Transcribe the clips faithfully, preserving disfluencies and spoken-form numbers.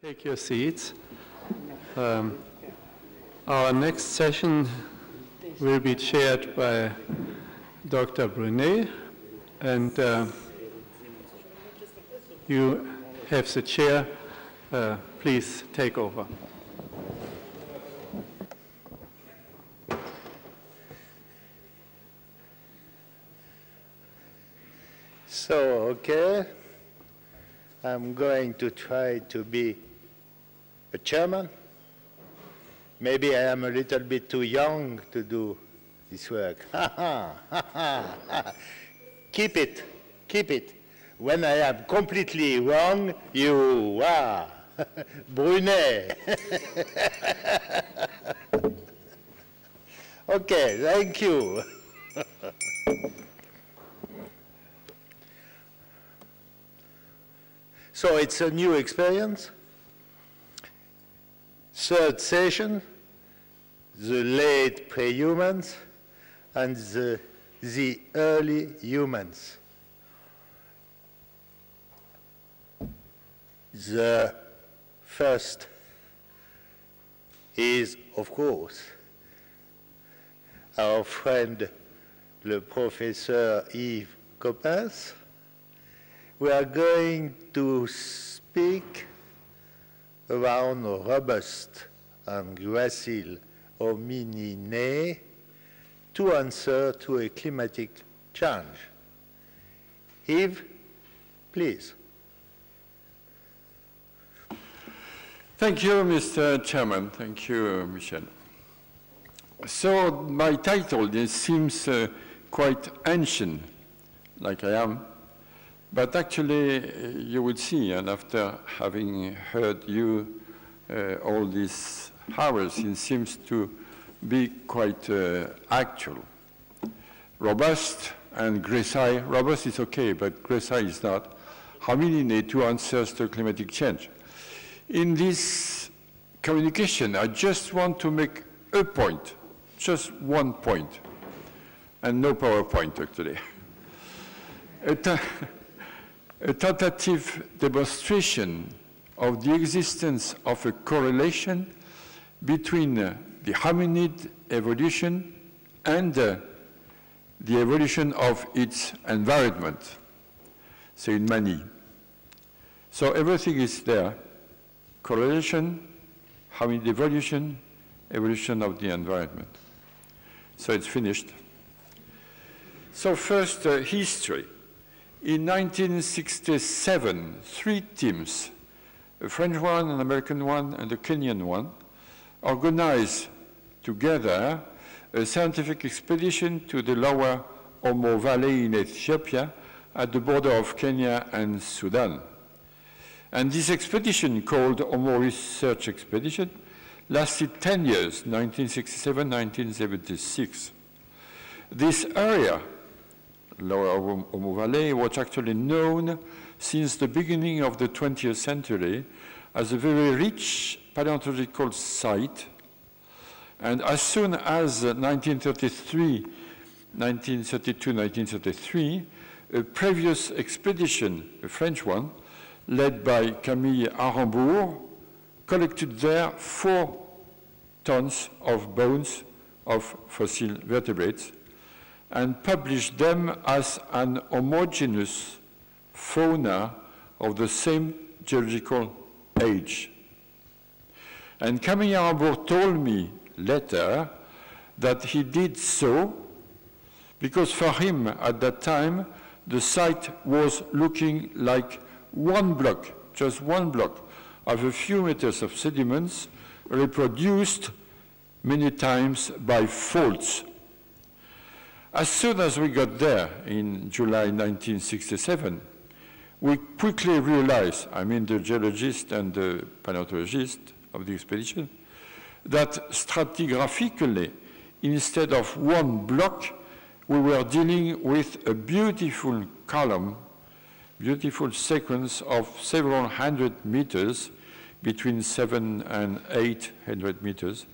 Take your seats. Um, our next session will be chaired by Doctor Brunet, and uh, you have the chair. Uh, please take over. So, okay, I'm going to try to be a chairman. Maybe I am a little bit too young to do this work. Keep it, keep it. When I am completely wrong, you are Brunet. Okay, thank you. So it's a new experience. Third session, the late prehumans and the, the early humans. The first is, of course, our friend, le professor Yves Coppens. We are going to speak around robust and gracile homininae to answer to a climatic change. Yves, please. Thank you, Mister Chairman. Thank you, Michel. So my title, this seems uh, quite ancient, like I am, but actually you will see, and after having heard you uh, all these hours, it seems to be quite uh, actual. Robust and gracile, robust is okay, but gracile is not. Homininae, two answers to climatic change. In this communication, I just want to make a point, just one point, and no PowerPoint actually. A, t a tentative demonstration of the existence of a correlation between the hominid evolution and uh, the evolution of its environment, so in Mani. So everything is there. Correlation, hominid evolution, evolution of the environment. So it's finished. So first, uh, history. In nineteen sixty-seven, three teams, a French one, an American one, and a Kenyan one, organized together a scientific expedition to the lower Omo Valley in Ethiopia at the border of Kenya and Sudan. And this expedition, called Omo Research Expedition, lasted ten years, nineteen sixty-seven to nineteen seventy-six. This area, Lower Omo Valley, was actually known since the beginning of the twentieth century as a very rich paleontological site. And as soon as nineteen thirty-three, nineteen thirty-two, nineteen thirty-three, a previous expedition, a French one, led by Camille Arambourg, collected there four tons of bones of fossil vertebrates and published them as an homogeneous fauna of the same geological age. And Camille Arambourg told me later that he did so because for him at that time the site was looking like one block, just one block, of a few meters of sediments reproduced many times by faults. As soon as we got there in July nineteen sixty-seven, we quickly realized, I mean the geologist and the paleontologist of the expedition, that stratigraphically, instead of one block, we were dealing with a beautiful column, beautiful sequence of several hundred meters, between seven and eight hundred meters,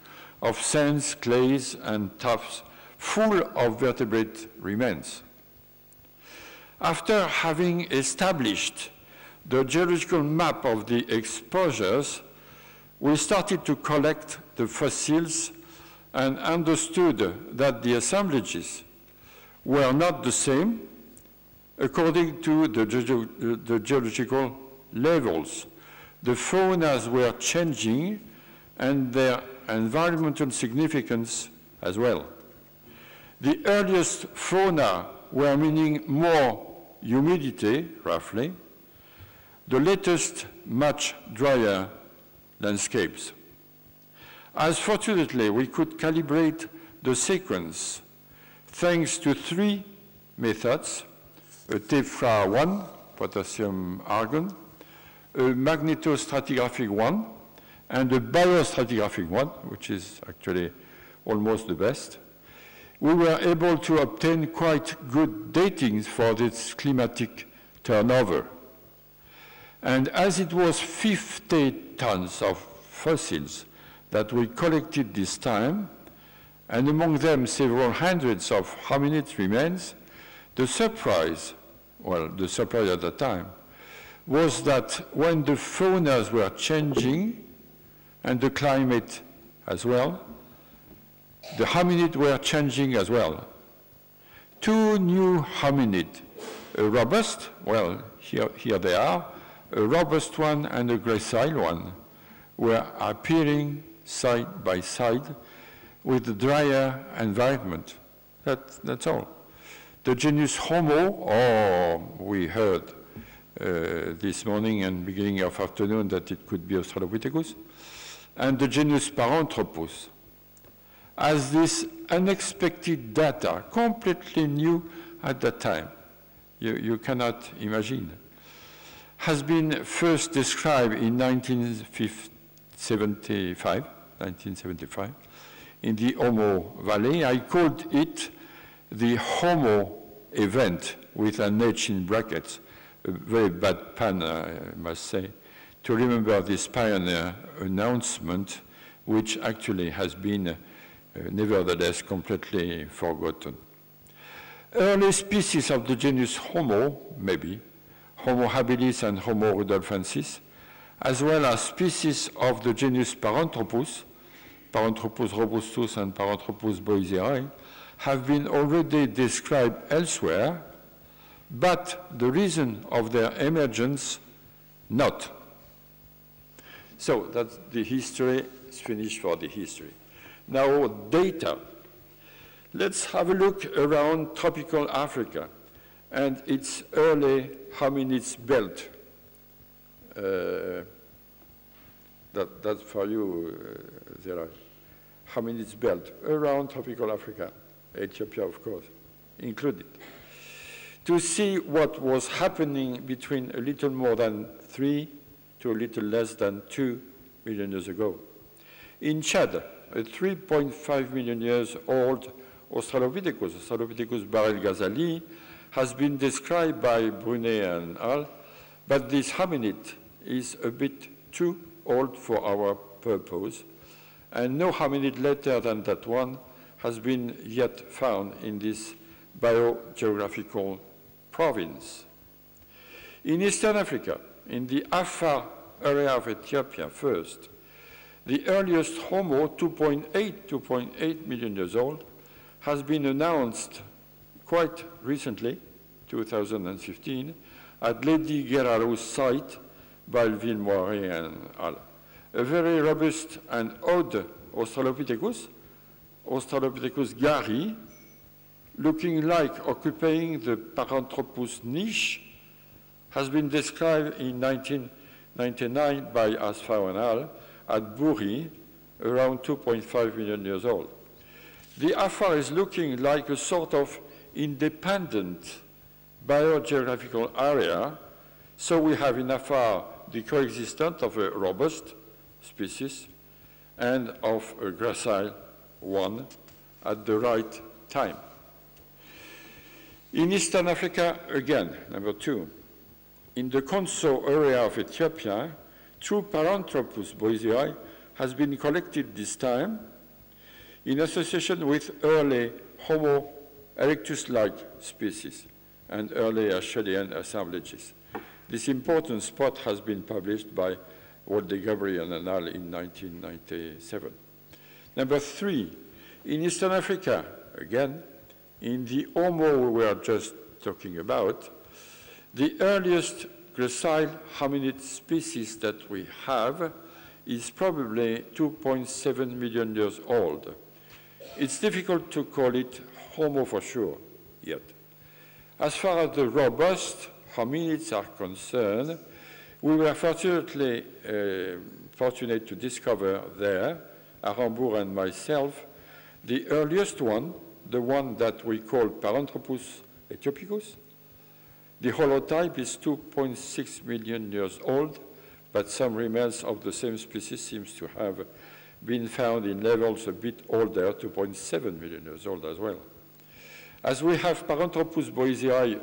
of sands, clays, and tuffs, full of vertebrate remains. After having established the geological map of the exposures, we started to collect the fossils and understood that the assemblages were not the same according to the, ge the geological levels. The faunas were changing and their environmental significance as well. The earliest fauna were meaning more humidity, roughly. The latest, much drier landscapes. As fortunately, we could calibrate the sequence thanks to three methods, a TEFRA one, potassium-argon, a magnetostratigraphic one, and a biostratigraphic one, which is actually almost the best. We were able to obtain quite good datings for this climatic turnover. And as it was fifty tons of fossils that we collected this time, and among them several hundreds of hominid remains, the surprise, well, the surprise at the time, was that when the faunas were changing, and the climate as well, the hominids were changing as well. Two new hominids, a robust, well, here, here they are, a robust one and a gracile one, were appearing side by side with a drier environment. That, that's all. The genus Homo, or we heard uh, this morning and beginning of afternoon that it could be Australopithecus, and the genus Paranthropus, as this unexpected data, completely new at that time, you, you cannot imagine, has been first described in nineteen seventy-five, nineteen seventy-five in the Omo Valley. I called it the Homo event, with an H in brackets, a very bad pun, I must say, to remember this pioneer announcement, which actually has been Uh, nevertheless completely forgotten. Early species of the genus Homo, maybe, Homo habilis and Homo rudolfensis, as well as species of the genus Paranthropus, Paranthropus robustus and Paranthropus boisei, have been already described elsewhere, but the reason of their emergence, not. So that's the history, it's finished for the history. Now, data. Let's have a look around tropical Africa and its early hominids belt. Uh, that, that's for you, uh, Zera. Hominids belt around tropical Africa, Ethiopia, of course, included. To see what was happening between a little more than three to a little less than two million years ago. In Chad, a three point five million years old Australopithecus, Australopithecus bahrelghazali, has been described by Brunet and Annal, but this hominid is a bit too old for our purpose, and no hominid later than that one has been yet found in this biogeographical province. In Eastern Africa, in the Afar area of Ethiopia first, the earliest Homo, two point eight, two point eight million years old, has been announced quite recently, two thousand fifteen, at Ledi-Geraru site by Vilmarie and Annal. A very robust and odd Australopithecus, Australopithecus garhi, looking like occupying the Paranthropus niche, has been described in nineteen ninety-nine by Asfaw and Annal, at Bouri, around two point five million years old. The Afar is looking like a sort of independent biogeographical area, so we have in Afar the coexistence of a robust species and of a gracile one at the right time. In Eastern Africa, again, number two, in the Konso area of Ethiopia, true Paranthropus boisei has been collected this time in association with early Homo erectus-like species and early Achelian assemblages. This important spot has been published by Walter Gabriel and Annal in nineteen ninety-seven. Number three, in Eastern Africa, again, in the Omo we were just talking about, the earliest gracile hominid species that we have is probably two point seven million years old. It's difficult to call it Homo for sure yet. As far as the robust hominids are concerned, we were fortunately uh, fortunate to discover there, Arambourg and myself, the earliest one, the one that we call Paranthropus aethiopicus. The holotype is two point six million years old, but some remains of the same species seems to have been found in levels a bit older, two point seven million years old as well. As we have Paranthropus boisei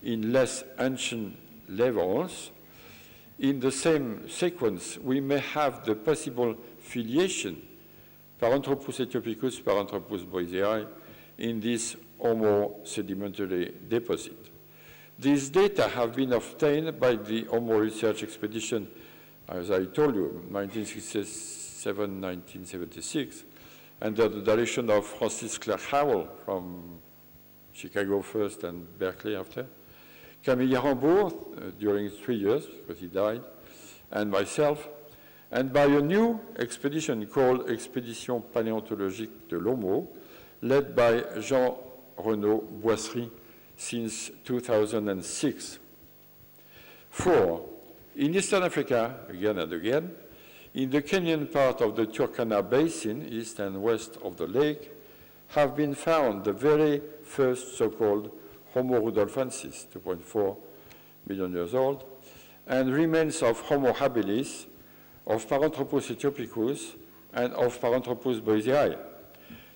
in less ancient levels, in the same sequence, we may have the possible filiation Paranthropus aethiopicus, Paranthropus boisei in this Omo sedimentary deposit. These data have been obtained by the Omo Research Expedition, as I told you, nineteen sixty-seven to nineteen seventy-six, under the direction of Francis Clark Howell from Chicago first and Berkeley after, Camille Arambourg uh, during three years, because he died, and myself, and by a new expedition called Expédition Paléontologique de l'Omo, led by Jean-Renaud Boisserie since two thousand six. Four, in Eastern Africa, again and again, in the Kenyan part of the Turkana Basin, east and west of the lake, have been found the very first so-called Homo rudolfensis, two point four million years old, and remains of Homo habilis, of Paranthropus aethiopicus, and of Paranthropus boisei.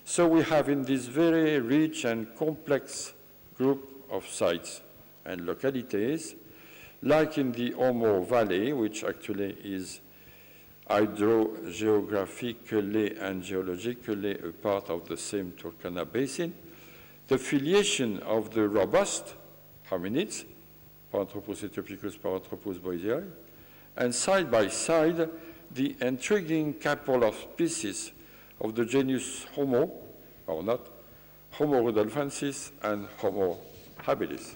So we have in this very rich and complex group of sites and localities, like in the Omo Valley, which actually is hydrogeographically and geologically a part of the same Turkana Basin, the filiation of the robust hominids, Paranthropus aethiopicus, Paranthropus boisei, and side by side, the intriguing couple of species of the genus Homo, or not, Homo rudolfensis and Homo habilis.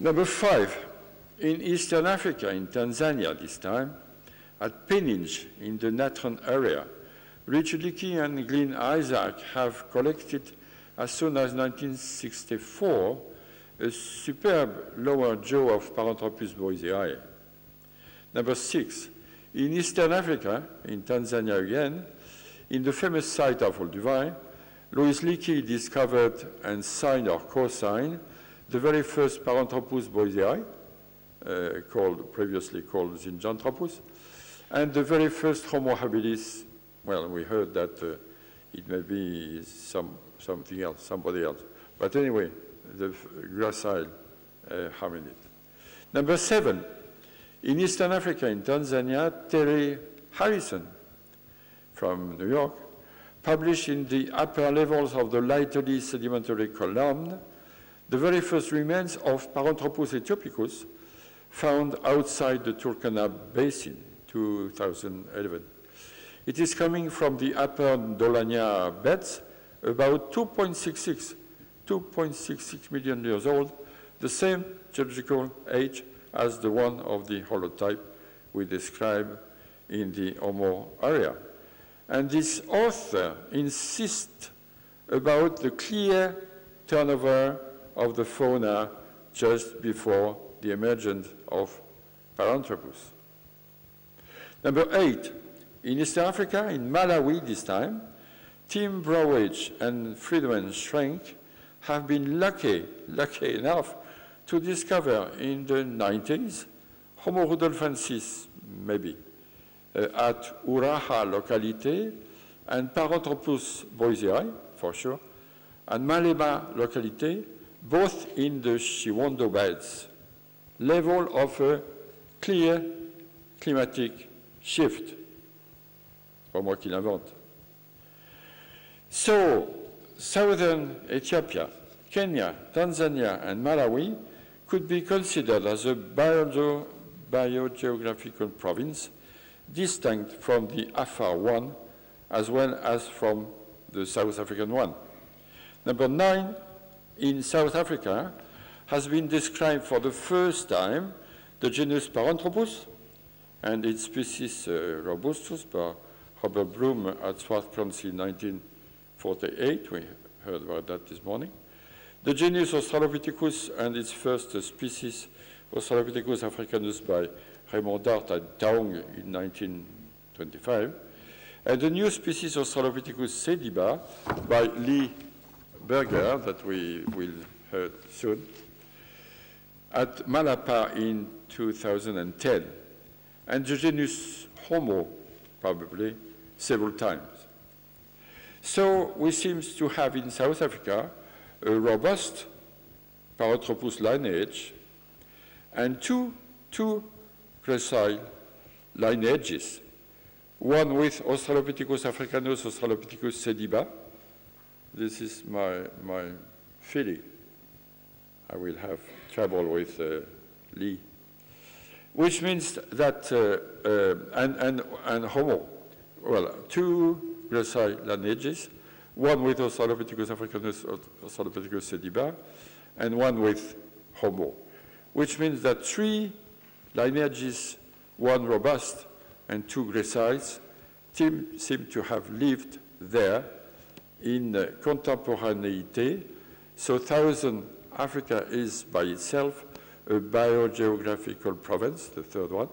Number five, in Eastern Africa, in Tanzania this time, at Peninj in the Natron area, Richeliki and Glyn Isaac have collected, as soon as nineteen sixty-four, a superb lower jaw of Paranthropus boisei. Number six, in Eastern Africa, in Tanzania again, in the famous site of Olduvai, Louis Leakey discovered and signed or co-signed the very first Paranthropus boisei, uh, called, previously called Zinjanthropus, and the very first Homo habilis. Well, we heard that uh, it may be some, something else, somebody else. But anyway, the gracile uh, hominid. Number seven. In Eastern Africa, in Tanzania, Terry Harrison from New York published in the upper levels of the lightly sedimentary column the very first remains of Paranthropus aethiopicus found outside the Turkana Basin, two thousand eleven. It is coming from the upper Dolanya beds, about two point six six million years old, the same geological age as the one of the holotype we describe in the Omo area. And this author insists about the clear turnover of the fauna just before the emergence of Paranthropus. Number eight, in East Africa, in Malawi this time, Tim Browage and Friedman Schrenk have been lucky, lucky enough to discover in the nineties Homo rudolfensis, maybe, uh, at Uraha locality, and Paranthropus boisei, for sure, and Malema locality, both in the Shiwondo beds, level of a clear climatic shift. Pas moi qui l'invente. So, southern Ethiopia, Kenya, Tanzania, and Malawi could be considered as a bio biogeographical province distinct from the Afar one as well as from the South African one. Number nine in South Africa has been described for the first time the genus Paranthropus and its species uh, Robustus by Robert Bloom at Swarth Council in nineteen forty-eight. We heard about that this morning. The genus Australopithecus and its first uh, species Australopithecus africanus by Raymond Dart at Daong in nineteen twenty-five, and the new species Australopithecus sediba by Lee Berger that we will hear soon at Malapa in two thousand ten, and the genus Homo probably several times. So we seem to have in South Africa a robust Paranthropus lineage and two, two precise lineages, one with Australopithecus africanus, Australopithecus sediba. This is my, my feeling. I will have trouble with uh, Lee, which means that, uh, uh, and, and, and Homo, well, two precise lineages, one with Australopithecus africanus, Australopithecus sediba, and one with Homo, which means that three lineages, one robust and two gracile, seem, seem to have lived there in uh, contemporaneity. So Southern Africa is by itself a biogeographical province, the third one,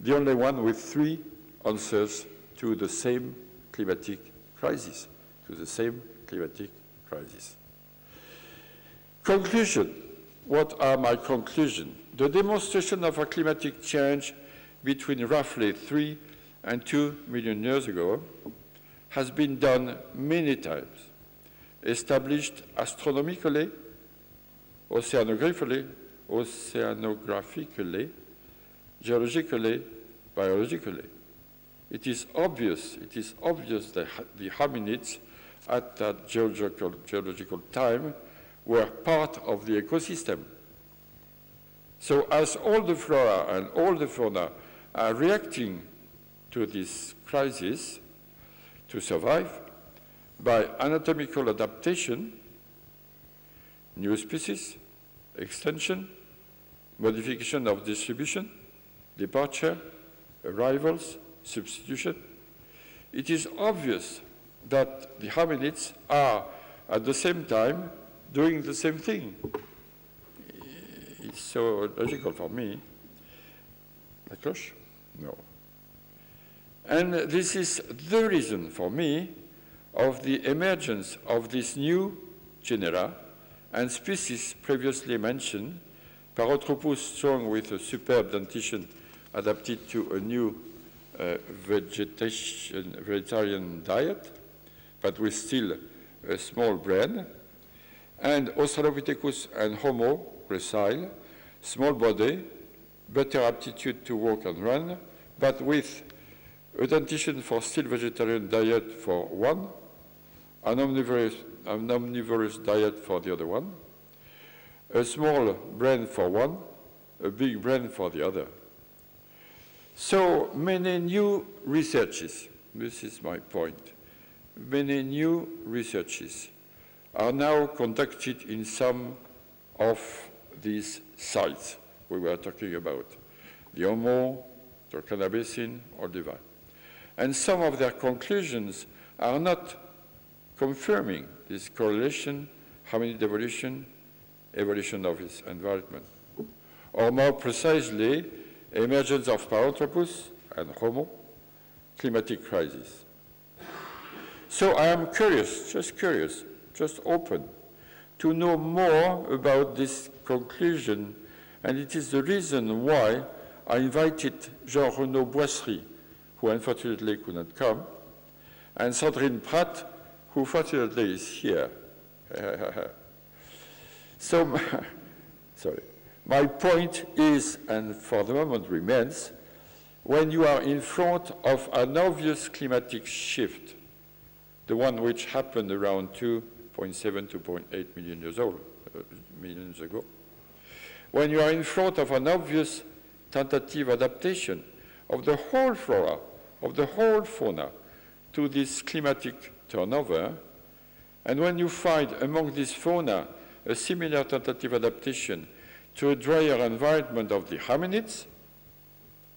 the only one with three answers to the same climatic crisis, to the same climatic crisis. Conclusion. What are my conclusions? The demonstration of a climatic change between roughly three and two million years ago has been done many times, established astronomically, oceanographically, oceanographically, geologically, biologically. It is obvious, it is obvious that the hominids at that geological, geological time were part of the ecosystem. So as all the flora and all the fauna are reacting to this crisis to survive by anatomical adaptation, new species, extension, modification of distribution, departure, arrivals, substitution, it is obvious that the hominids are at the same time doing the same thing. It's so logical for me. La cloche? No. And this is the reason for me of the emergence of this new genera and species previously mentioned, Paranthropus strong with a superb dentition adapted to a new uh, vegetation, vegetarian diet, but with still a small brain, and Australopithecus and Homo gracile, small body, better aptitude to walk and run, but with a dentition for still vegetarian diet for one, an omnivorous, an omnivorous diet for the other one, a small brain for one, a big brain for the other. So many new researches, this is my point, many new researches are now conducted in some of these sites we were talking about, the Omo, Turkana Basin, Olduvai. And some of their conclusions are not confirming this correlation, hominid evolution, evolution of its environment. Or more precisely, emergence of Paranthropus and Homo, climatic crisis. So I am curious, just curious, just open to know more about this conclusion, and it is the reason why I invited Jean-Renaud Boissery, who unfortunately could not come, and Sandrine Pratt, who fortunately is here. So, my, sorry, my point is, and for the moment remains, when you are in front of an obvious climatic shift, the one which happened around two point seven to two point eight million years old, uh, millions ago. when you are in front of an obvious tentative adaptation of the whole flora, of the whole fauna, to this climatic turnover, and when you find among this fauna a similar tentative adaptation to a drier environment of the hominids,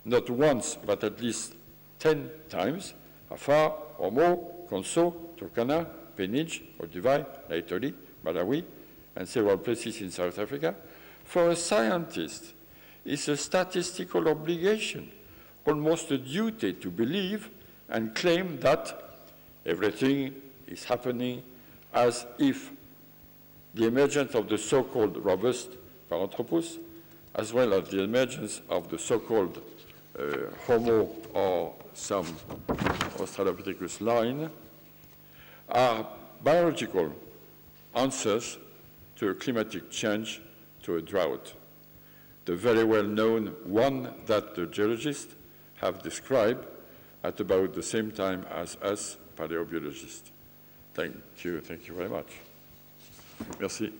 not once, but at least ten times, Afar, Omo, Konso, Turkana, Penij, Olduvai, Laetoli, Malawi, and several places in South Africa, for a scientist, it's a statistical obligation, almost a duty to believe and claim that everything is happening as if the emergence of the so-called robust Paranthropus, as well as the emergence of the so-called uh, Homo or some Australopithecus line, are biological answers to a climatic change, to a drought. The very well-known one that the geologists have described at about the same time as us paleobiologists. Thank you, thank you very much. Merci.